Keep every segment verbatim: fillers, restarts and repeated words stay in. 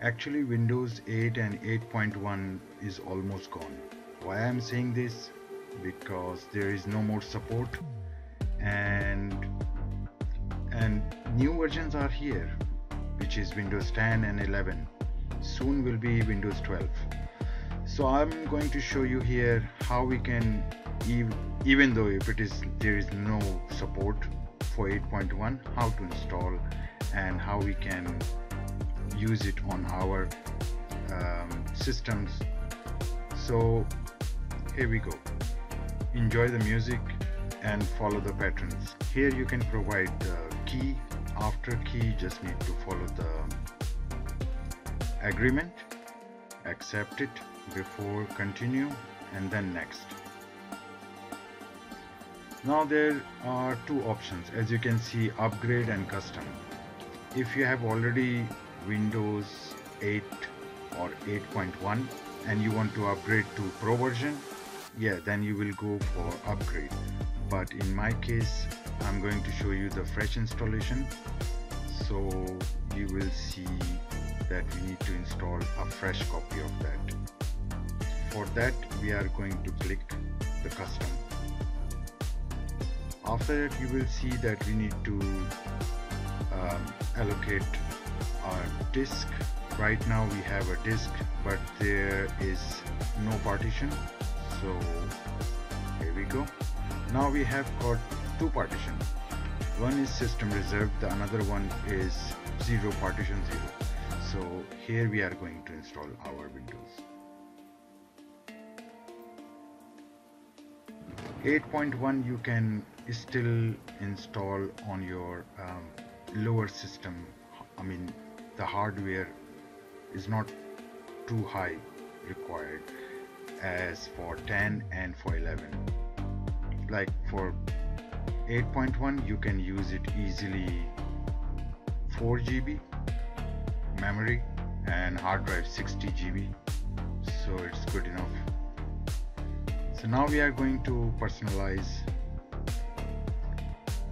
Actually, Windows eight and eight point one is almost gone. Why I'm saying this? Because there is no more support, and and new versions are here, which is Windows ten and eleven. Soon will be Windows twelve. So I'm going to show you here how we can, even, even though if it is there is no support for eight point one, how to install and how we can use it on our um, systems. So here we go. Enjoy the music and follow the patterns. Here you can provide the key. After key, just need to follow the agreement, accept it before continue, and then next. Now there are two options, as you can see, upgrade and custom. If you have already Windows eight or eight point one and you want to upgrade to Pro version, yeah, then you will go for upgrade. But in my case, I'm going to show you the fresh installation, so you will see that we need to install a fresh copy of that. For that, we are going to click the custom. After that, you will see that we need to um, allocate our disk. Right now we have a disk, but there is no partition, so here we go. Now we have got two partitions. One is system reserved, the another one is zero partition zero. So here we are going to install our Windows. eight point one you can still install on your um, lower system. I mean, the hardware is not too high required as for ten and for eleven. Like for eight point one, you can use it easily, four G B memory and hard drive sixty G B, so it's good enough. So now we are going to personalize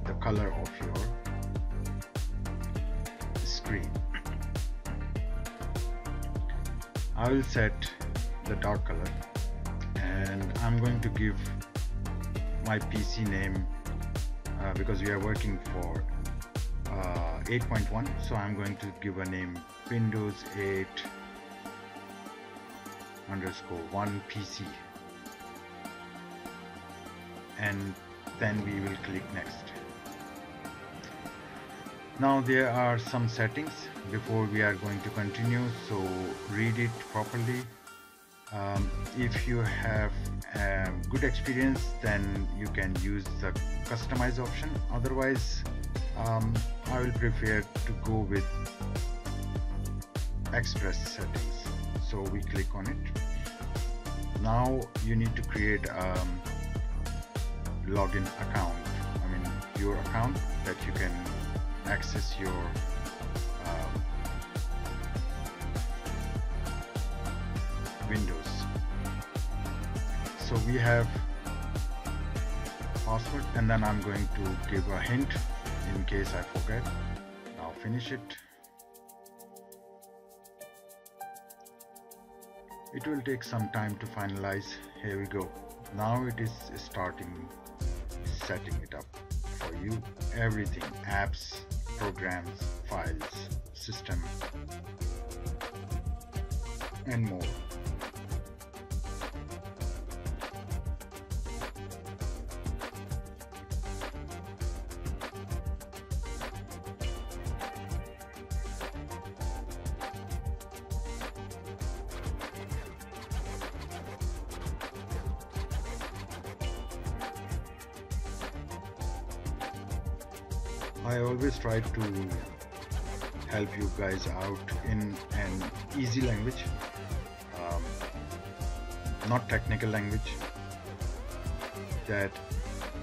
the color of your screen. I will set the dark color, and I'm going to give my P C name, uh, because we are working for uh, eight point one, so I'm going to give a name Windows eight underscore one P C, and then we will click next. Now there are some settings before we are going to continue, so read it properly. Um, if you have a good experience, then you can use the customize option. Otherwise, um, I will prefer to go with express settings, so we click on it. Now you need to create a login account, I mean your account, that you can access your um, Windows. So we have password, and then I'm going to give a hint in case I forget. Now finish it. It will take some time to finalize. Here we go. Now it is starting setting it up for you. Everything, apps, programs, files, system, and more. I always try to help you guys out in an easy language, um, not technical language that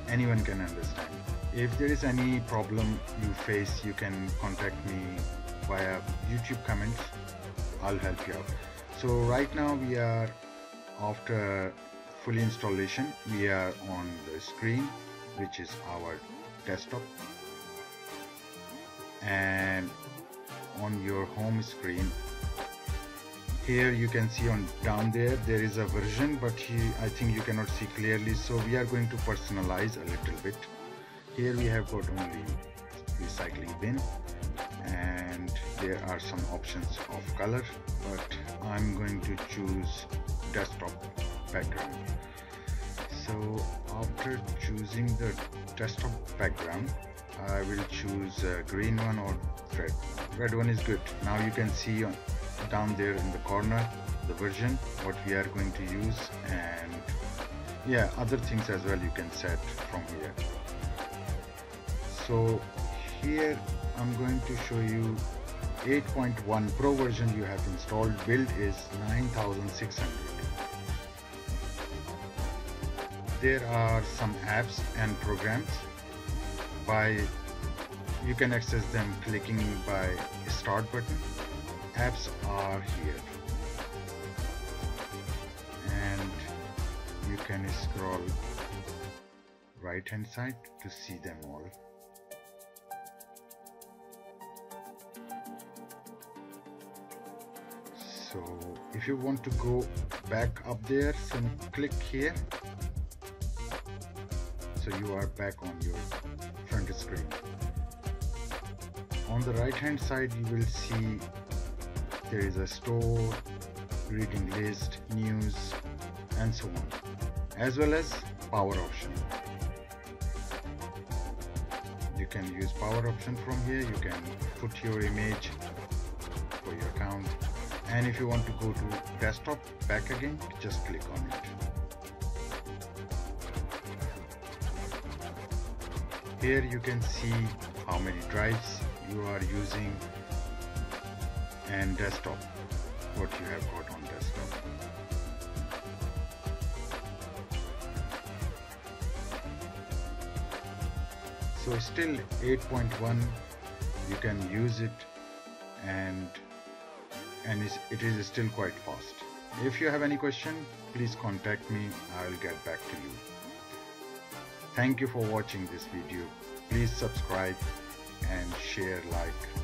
anyone can understand. If there is any problem you face, you can contact me via YouTube comments. I'll help you out. So right now we are, after full installation, we are on the screen, which is our desktop. And on your home screen Here you can see on down there there is a version, but here I think you cannot see clearly, so we are going to personalize a little bit. Here we have got only recycling bin, and there are some options of color, but I'm going to choose desktop background. So after choosing the desktop background, I will choose a green one or red. Red one is good. Now you can see on down there in the corner the version what we are going to use, and yeah, other things as well you can set from here. So here I'm going to show you eight point one Pro version you have installed. Build is nine thousand six hundred. There are some apps and programs by you can access them clicking by start button. Apps are here, and you can scroll right hand side to see them all. So if you want to go back up there, so click here, so you are back on your front screen. On the right hand side you will see there is a store, reading list, news, and so on, as well as power option. You can use power option from here. You can put your image for your account, and if you want to go to desktop back again, just click on it. Here you can see how many drives you are using and desktop, what you have got on desktop. So still eight point one, you can use it, and and it is still quite fast. If you have any question, please contact me. I will get back to you. Thank you for watching this video. Please subscribe and share, like.